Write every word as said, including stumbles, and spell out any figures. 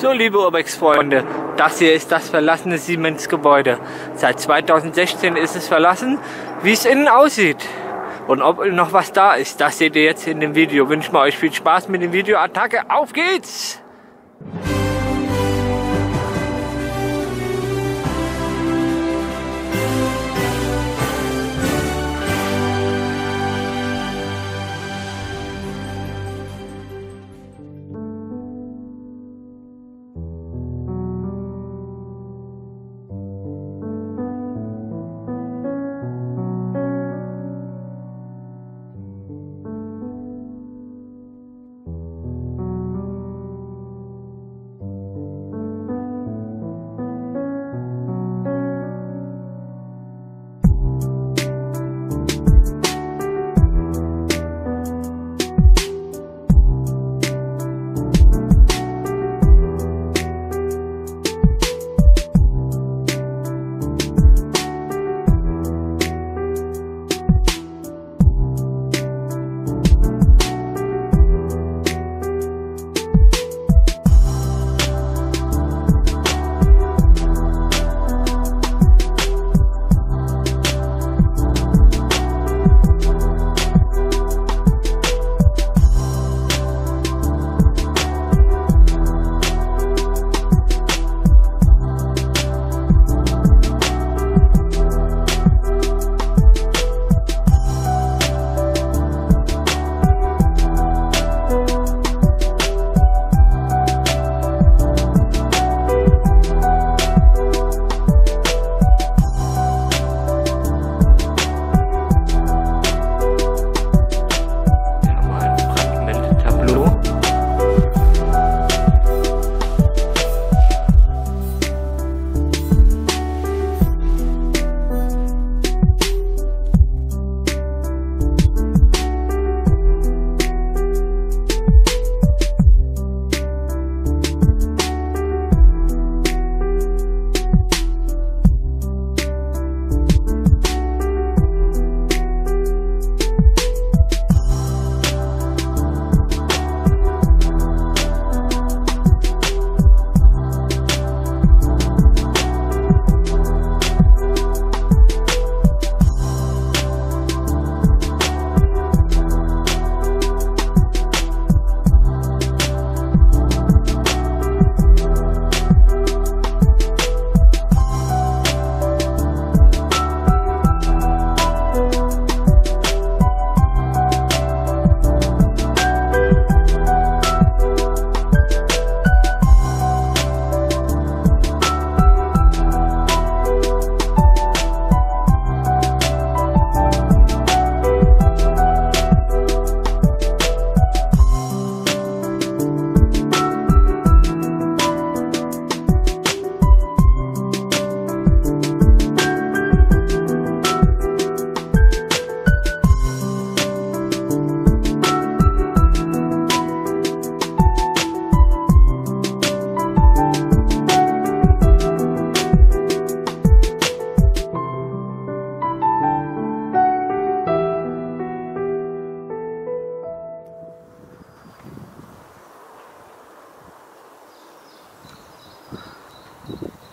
So, liebe Urbex-Freunde, das hier ist das verlassene Siemens-Gebäude. Seit zweitausendsechzehn ist es verlassen. Wie es innen aussieht und ob noch was da ist, das seht ihr jetzt in dem Video. Wünsche mal euch viel Spaß mit dem Video. Attacke, auf geht's! Thank you.